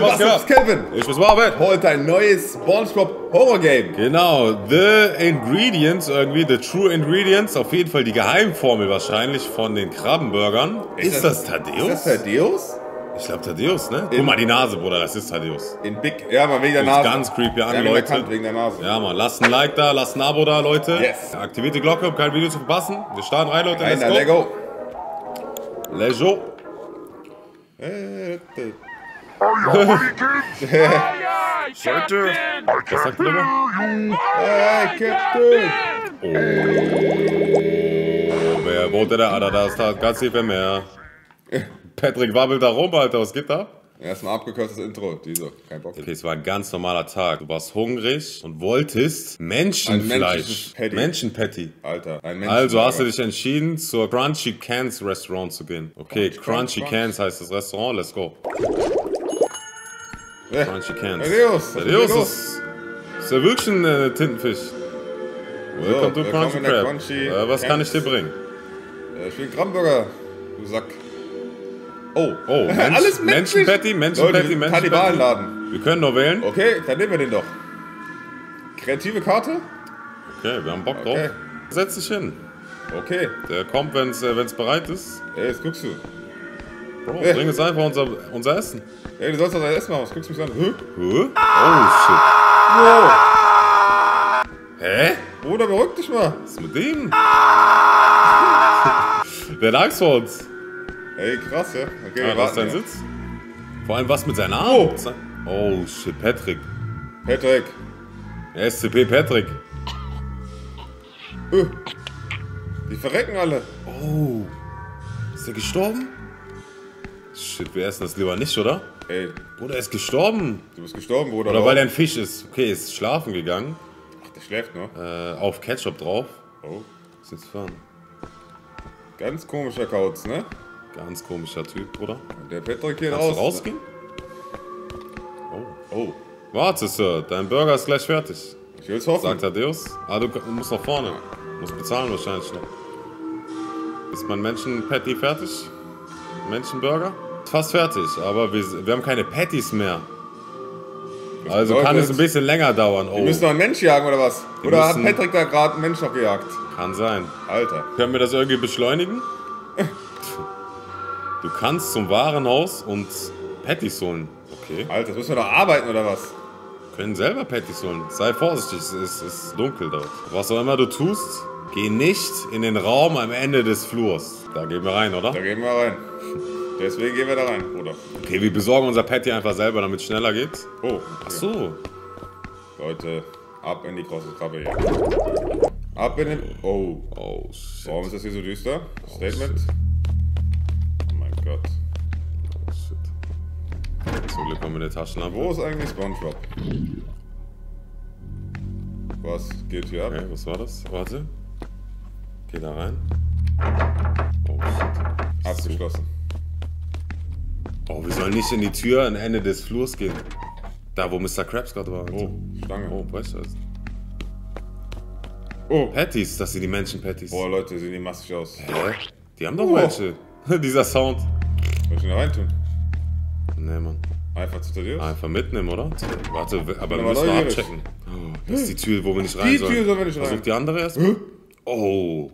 Leute, was ist Kelvin? Ich bin's Marvin. Heute ein neues Spongebob Horror Game. Genau, The Ingredients irgendwie, The True Ingredients. Auf jeden Fall die Geheimformel wahrscheinlich von den Krabbenburgern. Ist das Thaddäus? Ist das Thaddäus? Ich glaube Thaddäus, ne? Guck mal die Nase, Bruder, das ist Thaddäus. In Big, ja, man wegen der Nase. Ist ganz creepy an, Leute. Bekannt, wegen der Nase. Ja, man, lasst ein Like da, lasst ein Abo da, Leute. Yes. Aktiviert die Glocke, um kein Video zu verpassen. Wir starten rein, Leute. Let's go. Lego. Lego. Wer wohnt denn da? Da ist ganz viel mehr. Patrick wabbelt da rum, Alter. Was gibt da? Erstmal abgekürztes Intro. Diese, kein Bock. Okay, es war ein ganz normaler Tag. Du warst hungrig und wolltest Menschenfleisch. Menschenpatty. Alter, ein Menschenpatty. Also hast du dich entschieden, zur Crunchy Cans Restaurant zu gehen. Okay, Crunchy Cans heißt das Restaurant. Let's go. Crunchy Cans. Thaddäus ist ja wirklich ein Tintenfisch. Willkommen zu Crunchy Crab. Was kann ich dir bringen? Ich will Krabbenburger, du Sack. Oh, oh, alles Menschenpatty, Menschenpatty, Kannibalenladen. Wir können nur wählen. Okay, dann nehmen wir den doch. Kreative Karte? Okay, wir haben Bock drauf. Setz dich hin. Okay. Der kommt, wenn es bereit ist. Ey, jetzt guckst du. Bro, bring uns einfach unser Essen. Ey, du sollst unser Essen machen, was guckst du mich an? Hä? Hä? Oh, shit. Wow. Hä? Bruder, beruhig dich mal. Was ist mit dem? Der lag vor uns. Ey, krass, ja? Okay, ja, was ist dein Sitz? Vor allem was mit seinen Armen? Oh, oh shit, Patrick. Patrick. SCP Patrick. Die verrecken alle. Oh. Ist der gestorben? Shit, wir essen das lieber nicht, oder? Ey. Bruder, er ist gestorben. Du bist gestorben, Bruder. Oder weil er ein Fisch ist. Okay, ist schlafen gegangen. Ach, der schläft noch. Auf Ketchup drauf. Oh. Ist jetzt fern. Ganz komischer Kauz, ne? Ganz komischer Typ, Bruder. Der Patrick hier raus. Kannst du rausgehen? Oh. Oh. Warte, Sir. Dein Burger ist gleich fertig. Ich will's hoffen. Sagt Thaddäus. Ah, du musst nach vorne. Du musst bezahlen wahrscheinlich noch. Ist mein Menschenpatty fertig? Menschenburger? Fast fertig, aber wir haben keine Patties mehr. Also kann es ein bisschen länger dauern. Oh. Die müssen noch einen Mensch jagen, oder was? Oder hat Patrick da gerade einen Mensch noch gejagt? Kann sein. Alter. Können wir das irgendwie beschleunigen? Du kannst zum Warenhaus und Patties holen. Okay. Alter, das müssen wir doch arbeiten, oder was? Wir können selber Patties holen. Sei vorsichtig, es ist dunkel dort. Was auch immer du tust, geh nicht in den Raum am Ende des Flurs. Da gehen wir rein, oder? Da gehen wir rein. Deswegen gehen wir da rein, Bruder. Okay, wir besorgen unser Patty einfach selber, damit es schneller geht. Oh. Okay. Ach so. Leute, ab in die große Krabbe hier. Ab in den... Oh. Oh, shit. Warum ist das hier so düster? Statement. Oh, Gott. Oh shit. Zum Glück haben wir eine Taschenlampe. Wo ist eigentlich Spongebob? Was geht hier ab? Okay, was war das? Warte. Geh da rein. Oh shit. Abgeschlossen. Oh, wir sollen nicht in die Tür am Ende des Flurs gehen. Da, wo Mr. Krabs gerade war. Oh, Stange. Oh, Brechscheiße. Oh. Patties, das sind die Menschen-Patties. Boah, Leute, sehen die massig aus. Hä? Die haben doch welche. Dieser Sound. Soll ich ihn da reintun? Nee, Mann. Einfach zu Thaddäus? Einfach mitnehmen, oder? Warte, aber wir müssen noch abchecken. Oh, das ist die Tür, wo wir nicht rein sollen. Die Tür sollen wir nicht rein. Versuch die andere erst. Oh.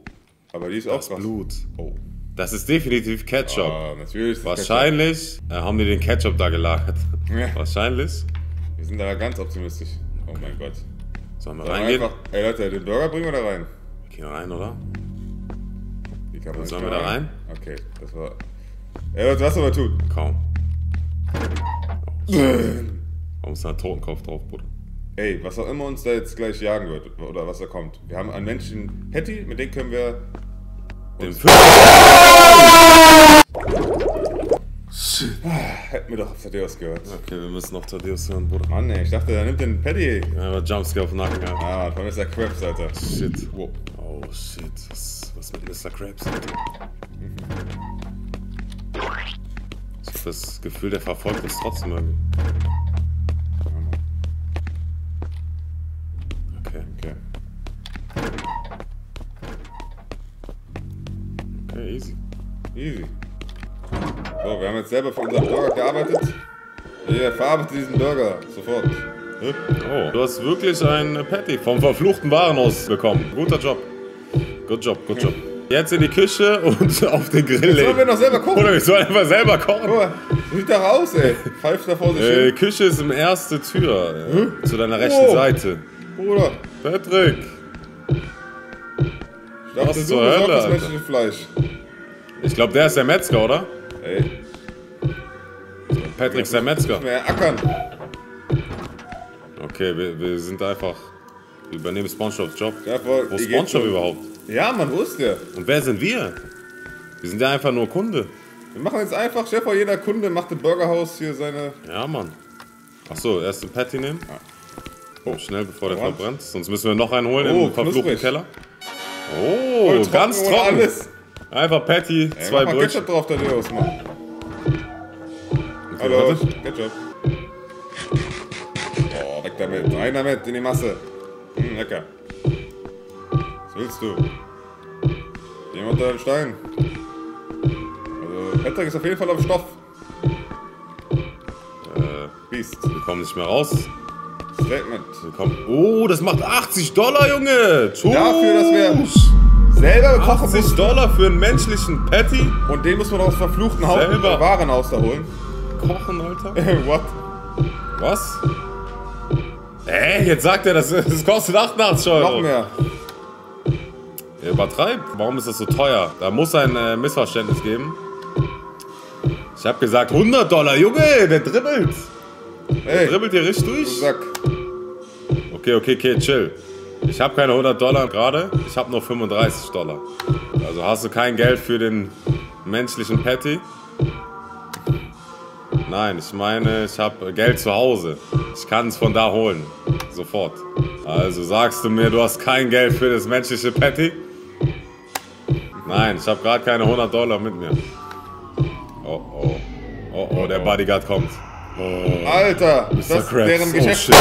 Aber die ist auch krass. Das Blut. Oh. Das ist definitiv Ketchup. Ah, natürlich. Wahrscheinlich haben die den Ketchup da gelagert. Ja. Wahrscheinlich. Wir sind da ganz optimistisch. Oh mein Gott. Sollen wir reingehen? Ey Leute, den Burger bringen wir da rein. Gehen wir rein, oder? Sollen wir da rein? Okay, das war... Ey Leute, was soll man tun? Kaum. Warum ist da ein Totenkopf drauf, Bruder? Ey, was auch immer uns da jetzt gleich jagen wird, oder was da kommt. Wir haben einen Menschen Patty, mit dem können wir... Den Fisch... Hätten wir doch auf Thaddäus gehört. Okay, wir müssen auf Thaddäus hören, Bruder. Mann ey, ich dachte, der nimmt den Patty. Ja, aber Jumpscare auf den Nacken, ja. Ah, von Mr. Krabs, Alter. Shit. Wow. Oh shit, was mit Mr. Krabs, Alter? Ich hab das Gefühl, der verfolgt uns trotzdem irgendwie. Okay. Okay, easy. So, wir haben jetzt selber für unseren Burger gearbeitet. Hier, verarbeitet diesen Burger. Sofort. Oh, du hast wirklich ein Patty vom verfluchten Warenhaus bekommen. Guter Job. Good job, good job. Jetzt in die Küche und auf den Grill legen. Sollen wir noch selber kochen? Oder wir sollen einfach selber kochen. Guck mal, sieht doch aus, ey. Pfeift da vor sich hin. Küche ist im erste Tür. Zu deiner rechten Seite. Bruder. Patrick. Ich dachte, du besorgst das menschliche Fleisch. Ich glaube, der ist der Metzger, oder? Ey. Patrick ist der Metzger. Müssen wir ja ackern. Okay, wir sind einfach... Wir übernehmen Spongebobs Job. Ja, voll. Wo ist Spongebob überhaupt? Ja, man, wo ist der? Und wer sind wir? Wir sind ja einfach nur Kunde. Wir machen jetzt einfach, Chef, jeder Kunde macht im Burgerhaus hier seine... Ja, Mann. Achso, erst den Patty nehmen. Ja. Oh, schnell, bevor der verbrennt. Sonst müssen wir noch einen holen im verfluchten Keller. Oh, voll trocken, ganz trocken. Alles. Einfach Patty, ey, zwei Brötchen. Ketchup drauf, Thaddäus, Mann. Okay, hallo, Ketchup. Oh, weg damit, rein damit, in die Masse. Hm, lecker. Was willst du? Geh unter den Stein. Also, Patrick ist auf jeden Fall auf dem Stoff. Beast. Wir kommen nicht mehr raus. Statement. Wir kommen. Oh, das macht $80, Junge! Tusch. Dafür, dass wir selber kochen müssen. $80 für einen menschlichen Patty? Und den muss man aus verfluchten Warenhaus da holen. Kochen, Alter? What? Was? Ey, jetzt sagt er, das kostet €88. Noch mehr. Er übertreibt. Warum ist das so teuer? Da muss ein Missverständnis geben. Ich hab gesagt $100, Junge, der dribbelt. Der dribbelt hier richtig durch. Sack. Okay, chill. Ich hab keine $100 gerade, ich hab nur $35. Also hast du kein Geld für den menschlichen Patty? Nein, ich meine, ich habe Geld zu Hause. Ich kann es von da holen. Sofort. Also sagst du mir, du hast kein Geld für das menschliche Patty? Nein, ich habe gerade keine $100 mit mir. Oh, der Bodyguard kommt. Oh, Alter, Mr. das Krabs. Deren Geschäft. Oh,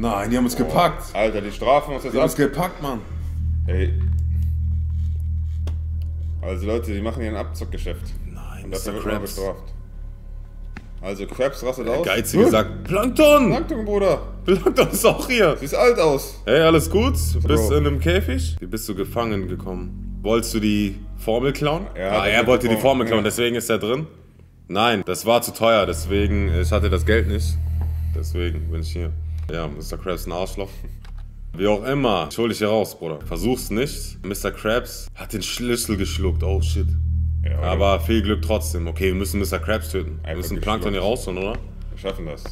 nein, die haben uns gepackt. Alter, die strafen uns jetzt an. Die haben uns gepackt, Mann. Hey. Also Leute, die machen hier ein Abzockgeschäft. Nein, und dafür wird man bestraft. Also Krabs rastet aus. Geizige sagt, Plankton! Plankton, Bruder! Plankton ist auch hier! Siehst alt aus! Hey, alles gut? Bist in einem Käfig? Wie bist du gefangen gekommen? Wolltest du die Formel klauen? Er wollte die Formel klauen, deswegen ist er drin. Nein, das war zu teuer, deswegen, ich hatte das Geld nicht. Deswegen bin ich hier. Ja, Mr. Krabs ist ein Arschloch. Wie auch immer, ich hol dich hier raus, Bruder. Versuch's nicht. Mr. Krabs hat den Schlüssel geschluckt. Oh shit. Ja, aber viel Glück trotzdem. Okay, wir müssen Mr. Krabs töten. Wir müssen Plankton hier rausholen, oder? Wir schaffen das.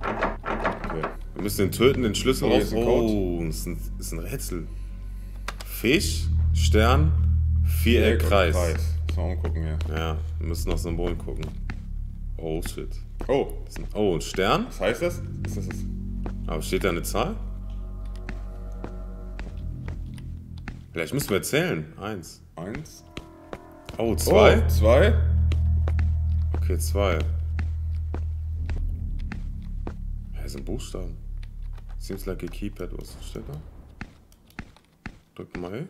Okay. Wir müssen den töten, den Schlüssel rausholen. Oh, ist ein Rätsel. Fisch, Stern, Viereck, Kreis. Mal umgucken hier. Ja, wir müssen nach Symbolen gucken. Oh shit. Oh. Oh, ein Stern? Was heißt das? Ist das das? Aber steht da eine Zahl? Vielleicht müssen wir zählen. 1. 1. Oh, 2. 2. Oh, okay, 2. Das sind Buchstaben. Seems like a keypad. Was steht da? Drück mal E.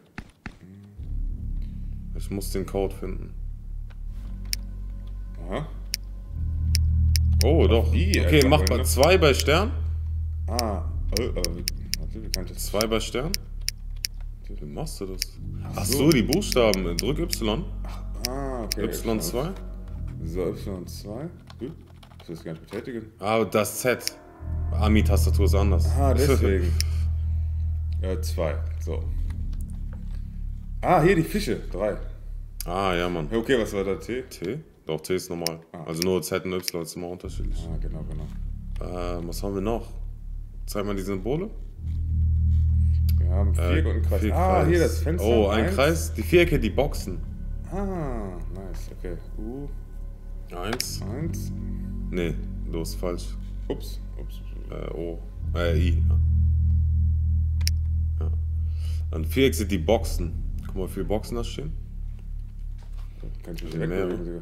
Ich muss den Code finden. Aha. Oh, doch. Okay, macht mal 2 bei Stern. Ah. 2 bei Stern. Wie machst du das? Ach so, die Buchstaben. Drück Y. Ah, okay. Y2. So, Y2. Hm? Das ist gar nicht betätigen. Ah, das Z. Ami-Tastatur ist anders. Ah, deswegen. 2. So. Ah, hier die Fische. 3. Ah, ja, Mann. Okay, was war da? T? T? Doch, T ist normal. Ah. Also nur Z und Y ist immer unterschiedlich. Ah, genau. Was haben wir noch? Zeig mal die Symbole. Wir haben Viereck und einen Kreis. Ah, hier das Fenster. Oh, ein Kreis. Die Vierecke, die Boxen. Ah, nice. Okay. Eins. Nee, los, falsch. Ups. I. Ja. An Viereck sind die Boxen. Guck mal, wie viele Boxen da stehen. Kann ich mich erinnern.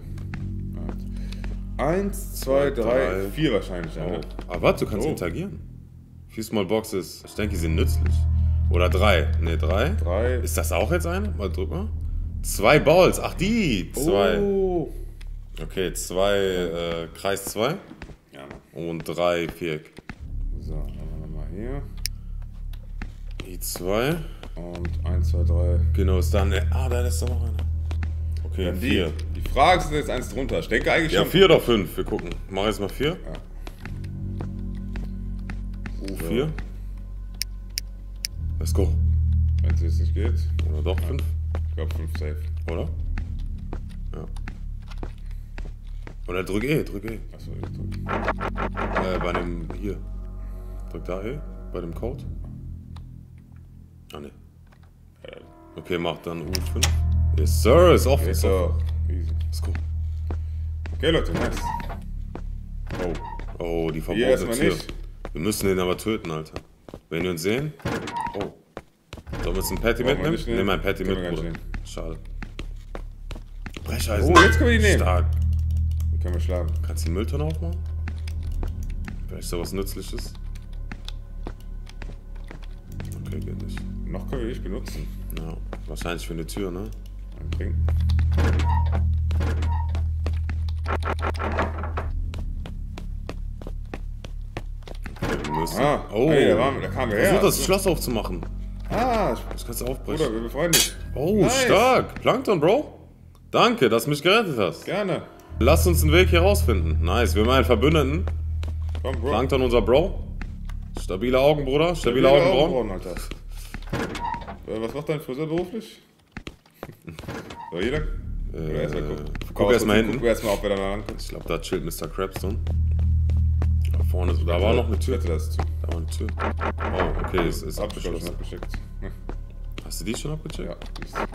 1, 2, 3, 4 wahrscheinlich. Oh. Aber warte, du kannst interagieren. 4 Small Boxes. Ich denke, die sind nützlich. Oder 3. Ne, 3. Ist das auch jetzt eine? Mal drück mal. 2 Balls. Ach, die. 2. Oh. Okay, Kreis 2. Ja. Und 3 Viereck. So, dann haben wir nochmal hier. Die 2. Und 1, 2, 3. Genau, ist dann. Ah, da ist doch noch einer. Okay, 4. Die Frage ist jetzt eins drunter. Ich denke eigentlich ja, schon. Ja, 4 oder 5. Wir gucken. Mach jetzt mal 4. Ja. So. 4. Let's go. Wenn es jetzt nicht geht. Oder doch 5? Ich glaube 5 safe. Oder? Ja. Oder drück E, drück E. Achso, ich drück. Bei dem hier. Drück da E, bei dem Code. Ah ne. Okay, mach dann U5. Yes sir, ist offen. Yes sir. Easy. Let's go. Okay Leute, nice. Oh. Oh, die verbotene Tür. Wir müssen den aber töten, Alter. Wenn wir uns sehen. Oh. Sollen wir uns einen Patty mitnehmen? Nehmen wir einen Patty mit, Bruder. Schade. Brecheisen. Oh, jetzt können wir die nehmen. Stark. Können wir schlagen. Kannst du die Mülltonne aufmachen? Vielleicht ist da was Nützliches. Okay, geht nicht. Noch können wir nicht benutzen. Ja, wahrscheinlich für eine Tür, ne? Dann trinken. Okay, wir müssen. Ah, oh, hey, da kam er her. Versuch das Schloss aufzumachen. Ah, das kannst du aufbrechen. Bruder, wir befreien dich. Oh, nice. Stark. Plankton, Bro. Danke, dass du mich gerettet hast. Gerne. Lass uns einen Weg hier rausfinden. Nice, wir haben einen Verbündeten. Komm, Bro. Plankton, unser Bro. Stabile Augen, Bruder. Stabile Augenbrauen. Alter. Was macht dein Friseur beruflich? So, jeder? Oder erstmal gucken. Guck erstmal hinten. Guck erstmal, ob wir da mal rankommen. Ich glaube, da chillt Mr. Crabstone. Da vorne ist. Da war noch eine Tür. Da war eine Tür. Oh, okay, es ist abgeschlossen. Hast du die schon abgecheckt? Ja.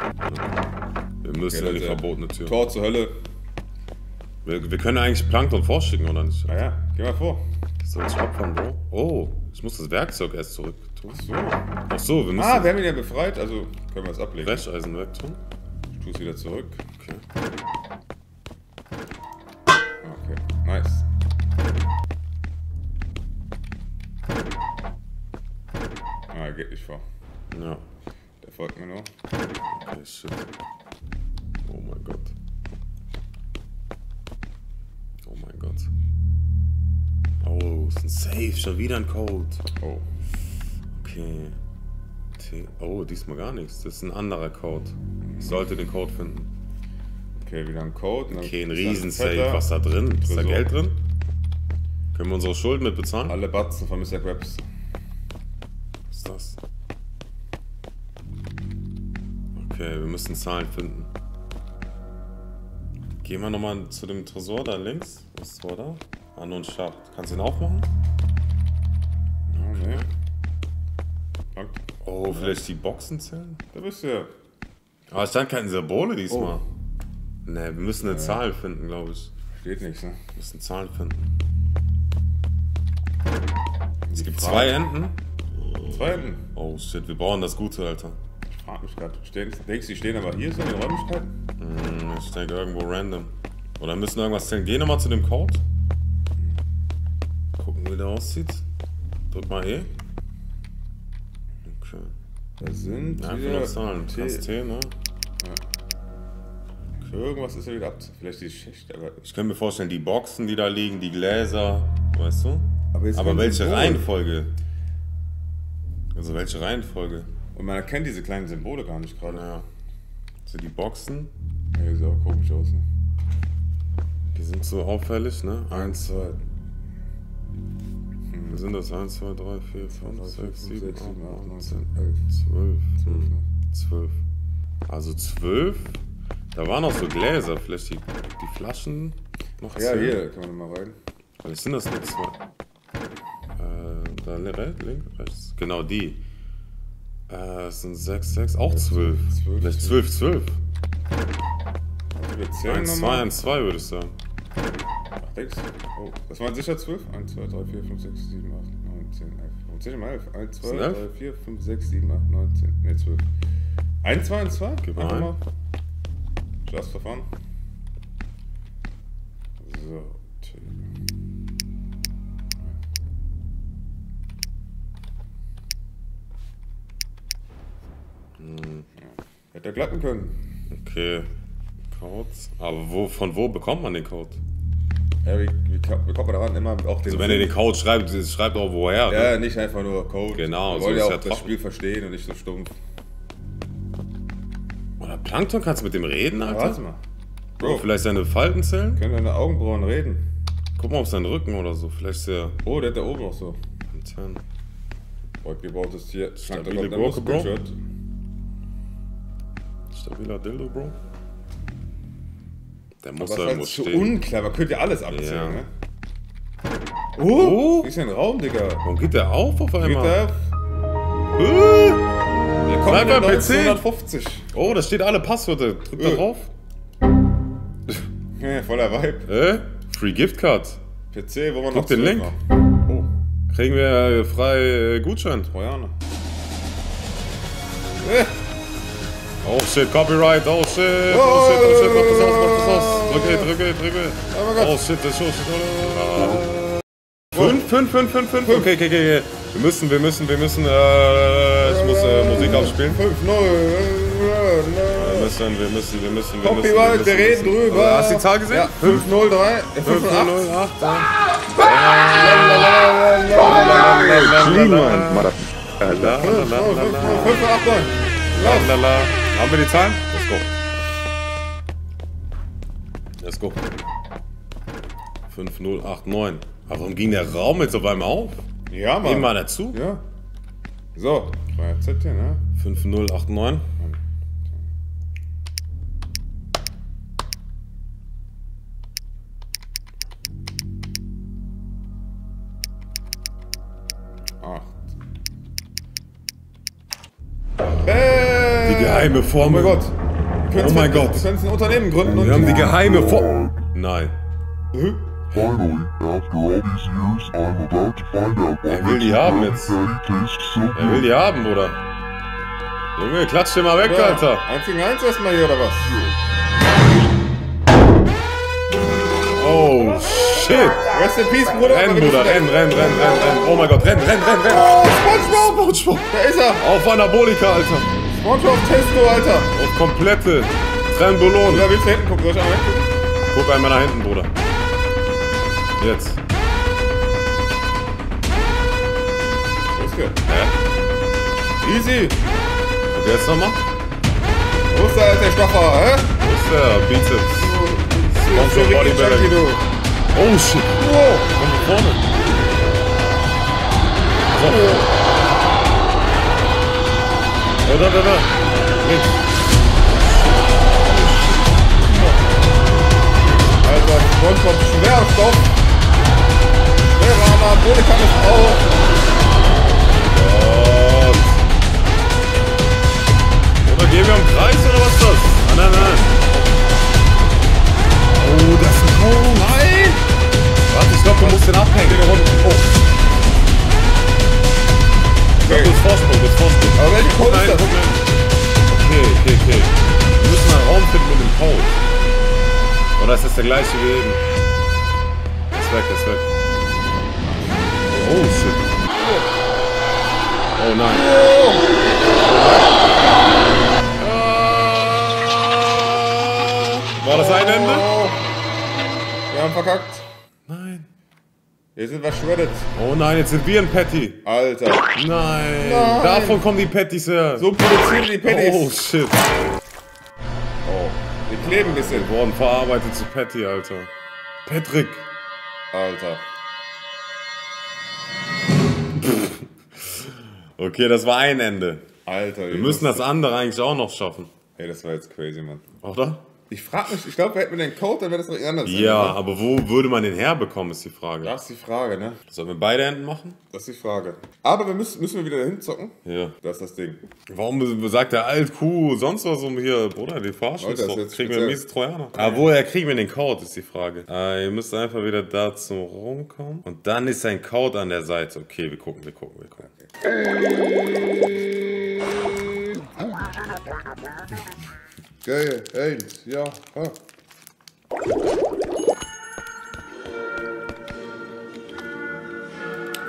Wir müssen in die verbotene Tür. Tor zur Hölle. Wir können eigentlich Plankton vorschicken, oder nicht? Ah ja, geh mal vor. Kannst du uns opfern, Bro? Oh, ich muss das Werkzeug erst zurück tun. Ach so. Ach so, wir müssen... Ah, wir haben ihn ja befreit, also können wir es ablegen. Brecheisen weg tun. Ich tue es wieder zurück. Okay. Okay, nice. Ah, er geht nicht vor. Ja. Der folgt mir noch. Okay, shit. Oh mein Gott. Oh mein Gott. Oh, ist ein Safe, schon wieder ein Code. Oh. Okay. Oh, diesmal gar nichts. Das ist ein anderer Code. Ich sollte den Code finden. Okay, wieder ein Code. Okay, ein Riesen-Safe. Was da drin? Ist da Geld drin? Können wir unsere Schulden mit bezahlen? Alle Batzen von Mr. Krabs. Was ist das? Okay, wir müssen Zahlen finden. Gehen wir nochmal zu dem Tresor da links. Was war da? Ah, nur ein Schacht. Kannst du ihn aufmachen? Okay. Okay. Oh, ja. Vielleicht die Boxen zählen? Da bist du ja. Aber es stand keine Symbole diesmal. Oh. Ne, wir müssen eine Zahl finden, glaube ich. Steht nichts, ne? Wir müssen Zahlen finden. Es gibt zwei Enden. Zwei Enden? Oh shit, wir brauchen das Gute, Alter. Ich frag mich gerade. Denkst du, die stehen aber hier so in den Räumlichkeiten? Ich denke irgendwo random. Oder müssen irgendwas zählen. Geh nochmal zu dem Code. Gucken, wie der aussieht. Drück mal E. Okay. Da sind einfach noch Zahlen. T, ne? Ja. Okay, irgendwas ist ja wieder ab. Vielleicht die Schicht, aber... Ich könnte mir vorstellen, die Boxen, die da liegen, die Gläser, weißt du? Aber welche Reihenfolge? Also welche Reihenfolge? Und man erkennt diese kleinen Symbole gar nicht gerade. Ja. Also die Boxen... Ja, sieht auch komisch aus, ne? Die sind so auffällig, ne? 1, 2. Wir sind das 1, 2, 3, 4, 5, 6, 7, 8, 9, 10, 11, 12. 12. Also 12? Da waren auch so Gläser, vielleicht die Flaschen noch 10. Ja, hier, kann man mal rein. Vielleicht sind das nur 2. Da links, rechts. Genau die. Es sind 6, 6, auch 12. Vielleicht 12, 12. 1, 2, 1, 2 würde ich sagen. Ach, denkst du? Oh, das waren sicher 12? 1, 2, 3, 4, 5, 6, 7, 8, 9, 10, 11. Warum zähl ich mal 11? 1, 2, 3, 4, 5, 6, 7, 8, 9, 10. Ne, 12. 1, 2, 1, 2? Gib mal ein. Schlafverfahren. So, Tür. Hätte er glatten können. Okay. Codes. Aber von wo bekommt man den Code? Ja, wie bekommt man daran immer auch den... Also wenn ihr den Code schreibt auch woher. Ja, ne? Nicht einfach nur Code. Genau. Wir wollen ja auch das Spiel verstehen und nicht so stumpf. Oder Plankton, kannst du mit dem reden, Alter? Warte mal. Bro. Vielleicht seine Faltenzellen? Können deine Augenbrauen reden. Guck mal auf seinen Rücken oder so. Vielleicht ist der... Oh, der hat da oben auch so. Antennen. Gebautes Tier. Stabile Gurke, Bro. Stabiler Dildo, Bro. Der muss da irgendwo stehen. Das ist so unklar, man könnte ja alles abziehen, ja, ne? Oh! Wie ist denn ein Raum, Digga? Warum geht der auf einmal? Geht der auf? Der kommt mit 1950. Oh, da steht alle Passwörter. Drück da drauf. Voller Vibe. Free Gift Card. PC, wo man noch den Link. Oh. Kriegen wir frei Gutschein. Trojaner. Oh shit, Copyright, oh shit, oh shit, oh shit, mach das aus. Drücke. Oh shit, das ist schon shit. 5. Okay. Wir müssen, ich muss Musik aufspielen. 5, 0. Wir müssen. Copyright, wir reden drüber. Hast du die Zahl gesehen? 503. 508. Haben wir die Zahlen? Let's go. 5089. Aber warum ging der Raum jetzt auf einmal auf? Ja, Mann. Nehmen wir dazu? Ja. So. 3Z, ne? 5089. Geheime Formel. Oh mein Gott. Wir können ein Unternehmen gründen und... Wir haben die geheime Formel. Nein. Er will die haben jetzt. Er will die haben, oder? Junge, klatsch den mal weg, ja, Alter. 1 gegen 1 erstmal hier, oder was? Oh, shit. Rest in peace, Bruder. Renn, Bruder. Oh mein Gott, renn. Spongebob. Da ist er. Auf Anabolika, Alter. Spongebob Testo, Alter! Auf komplette Trenbolone! Ja, willst du hinten gucken? Soll ich einmal hinten? Guck einmal nach hinten, Bruder. Jetzt. Los geht's. Hä? Easy! Und jetzt nochmal? Wo ist der alte Stoffer, hä? Wo ist der Bizeps? Spongebob Bodybuilding. Oh shit! Wow! Komm nach vorne! So. Oh. Da. Links. Alter, Spongebob Schwerstoff. Schwerer Anabolika ist auf. Gott. Oder gehen wir im Kreis oder was ist das? Nein. Oh, das ist ein Haus. Nein! Warte, ich glaube, du musst den abhängen, den runter. Oh. Okay. Das ist Vorsprung, Aber welche Code ist das? Okay. Wir müssen einen Raum finden mit dem Code. Oder ist das der gleiche wie eben? Ist weg. Oh shit. Oh nein. War das ein Ende? Wir haben verkackt. Hier sind wir shredded. Oh nein, jetzt sind wir ein Patty. Alter. Nein. Davon kommen die Patties her. So produzieren die Patties. Oh shit. Oh. Wir kleben ein bisschen. Wir wurden verarbeitet zu Patty, Alter. Patrick. Alter. Okay, das war ein Ende. Alter. Wir müssen das andere eigentlich auch noch schaffen. Hey, das war jetzt crazy, Mann. Oder? Ich frage mich, ich glaube, hätten wir den Code, dann wäre das noch anders. Ja, sein, aber wo würde man den herbekommen, ist die Frage. Das ist die Frage, ne? Sollen wir beide Enden machen? Das ist die Frage. Aber wir müssen wir wieder dahin zocken? Ja. Das ist das Ding. Warum sagt der Alt-Kuh sonst was um hier? Bruder, die verarschen uns doch. Kriegen speziell. Wir einen miesen Trojaner. Okay. Aber woher kriegen wir den Code, ist die Frage. Ihr müsst einfach wieder da zum Raum kommen. Und dann ist ein Code an der Seite. Okay, wir gucken. Okay. Geil, eins, ja, ha.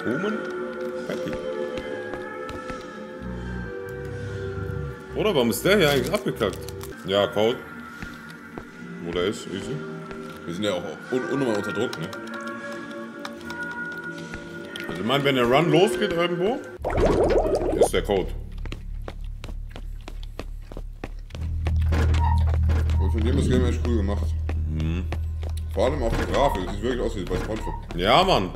Human? Happy. Oder warum ist der hier eigentlich abgekackt? Ja, Code. Bruder ist. Easy. Wir sind ja auch unnormal unter Druck, ne? Also ich meine, wenn der Run losgeht irgendwo, ist der Code. Und von dem ist Game echt cool gemacht. Mhm. Vor allem auch die Grafik, das sieht wirklich aus wie bei Spongebob. Ja, Mann.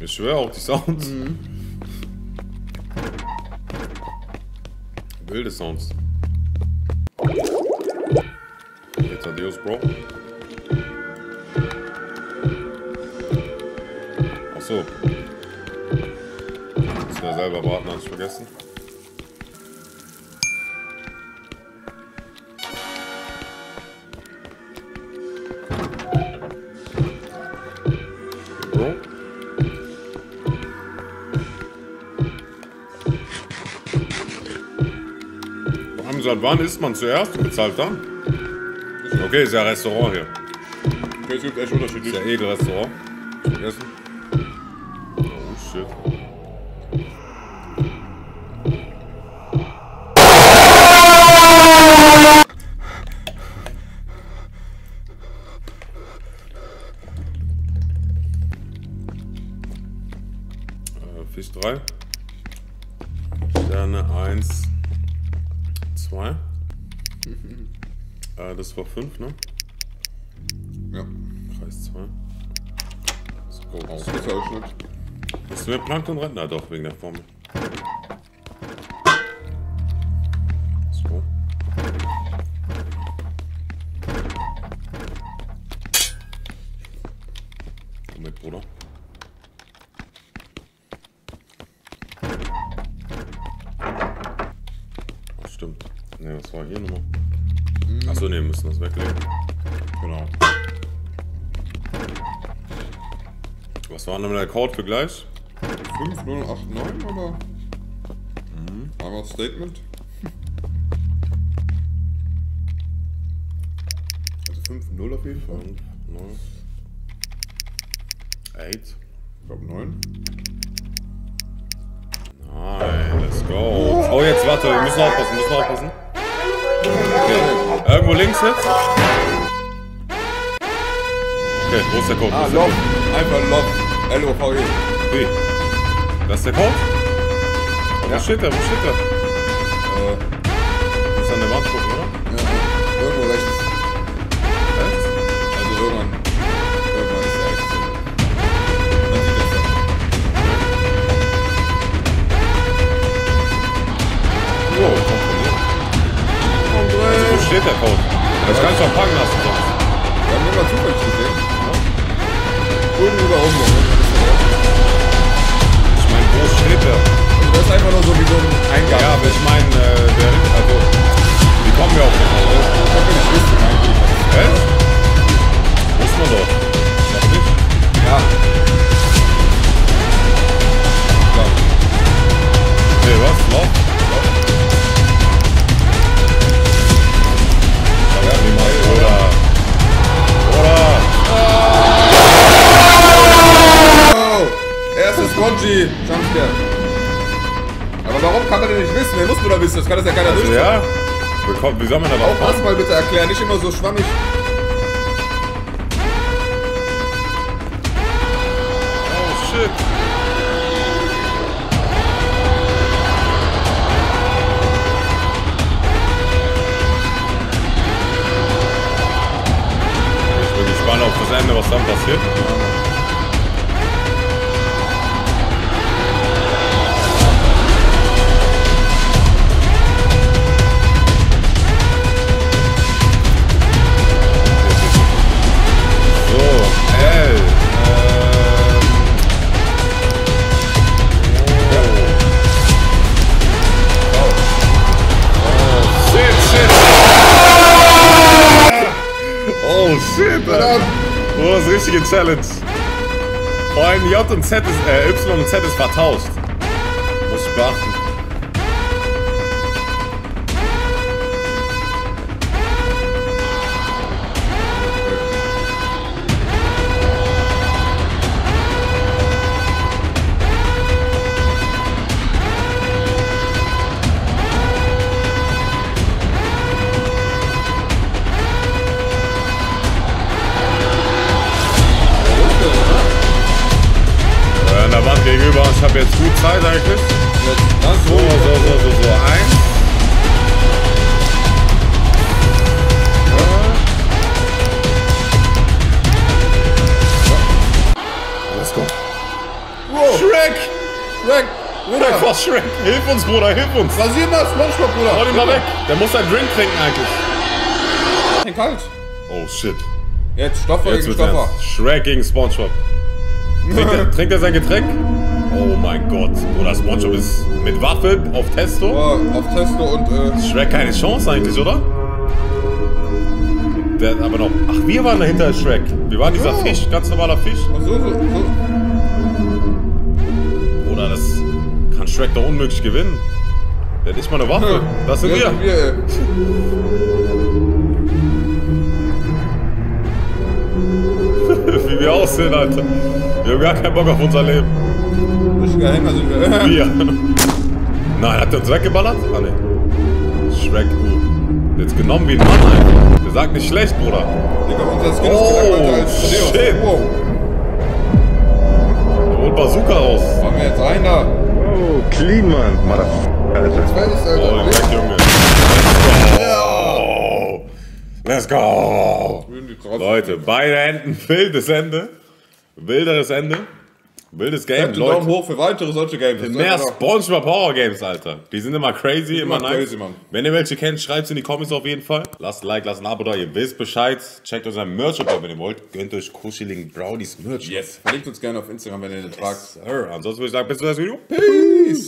Ich schwöre auch die Sounds. Mhm. Wilde Sounds. Der Thaddäus, Bro. Achso. Muss ja selber warten, hab's vergessen. Seit wann isst man zuerst und bezahlt dann? Okay, ist ja ein Restaurant hier. Okay, es gibt echt unterschiedliche. Ist ja Edelrestaurant. Essen. Oh shit. Fisch 3. Sterne 1. 2. Das war 5, ne? Ja. Kreis 2. Let's go. Das ist ja auch schon. Bist du mit Plankton retten? Na doch, wegen der Formel. Let's go. Komm weg, Bruder. Ach, stimmt. Ne, was war hier nochmal? Achso, ne, wir müssen das weglegen. Genau. Was war denn der Code für gleich? 5089 oder? Mhm. Einmal Statement. Also 50 auf jeden Fall. 8. Ich glaube 9. Nein, let's go. Oh, jetzt warte, wir müssen aufpassen, Okay. Irgendwo links jetzt? Okay, wo ist der Code? Ah, Lock. Einfach Lock. L-O-V-E. Wie? Das ist der Code? Ja. Wo steht der? Du musst an der Wand gucken, oder? Ja. Irgendwo rechts. Rechts? Also irgendwann. Irgendwann ist der rechts. Man sieht das dann. Wow, kontrolliert. Also, wo steht der Code? Das kannst du auch packen lassen sonst. Wir haben immer zufällig gesehen. Irgendwo da oben noch. Ich meine, wo steht der? Also, das ist einfach nur so wie so ein Eingang. Ja, aber ich meine, also, wie kommen wir auf den Code? Ich hoffe, ich wüsste eigentlich. Hä? Wusste man doch. Doch nicht? Ja. Klar. Okay, was? Noch? Crunchy Cans. Aber warum kann man denn nicht wissen? Der muss nur da wissen, das kann das ja keiner also wissen. Ja, wie soll man da auch was mal bitte erklären, nicht immer so schwammig. Oh shit. Ich bin gespannt auf das Ende, was dann passiert. Oh, das ist eine richtige Challenge. Vor allem J und Z ist, Y und Z ist vertauscht. Muss ich beachten. habe jetzt gut Zeit eigentlich. So. Eins. Wow. Shrek! Bruder, Cross Shrek! Hilf uns, Bruder, hilf uns! Rasier mal Spongebob, Bruder! Hau den mal weg! Der muss seinen Drink trinken eigentlich! Den kalt! Oh shit! Jetzt Stoffer gegen Stoffer! Shrek gegen Spongebob! Trinkt er sein Getränk? Oh mein Gott! Bruder, Spongebob ist mit Waffe auf Testo! Ja, auf Testo und Shrek keine Chance eigentlich, oder? Der hat aber noch... Ach, wir waren dahinter Shrek! Wir waren dieser Fisch, ganz normaler Fisch! Ach so. Oder das kann Shrek doch unmöglich gewinnen. Der hat nicht mal eine Waffe. Das sind wir. Wie wir aussehen, Alter. Wir haben gar keinen Bock auf unser Leben. Richtiger Hänger sind wir. Wir. Nein, hat der uns weggeballert? Ah, ne. Shrek, gut. Jetzt genommen wie ein Mann, Alter. Der sagt nicht schlecht, Bruder. Oh, shit. Bazooka raus. Fangen wir jetzt rein da. Oh, clean, Mann. Alter. Let's go. Leute, beide Enden. Wildes Ende. Wilderes Ende. Wildes Game, Leute. Daumen hoch für weitere solche Games. Mehr Spongebob Horror Games, Alter. Die sind immer crazy, immer nice. Wenn ihr welche kennt, schreibt es in die Comments auf jeden Fall. Lasst ein Like, lasst ein Abo da. Ihr wisst Bescheid. Checkt unseren Merch ab, wenn ihr wollt. Gönnt euch kuscheligen Brownies Merch. Yes. Verlinkt uns gerne auf Instagram, wenn ihr den tragt. Ansonsten würde ich sagen, bis zum nächsten Video. Peace.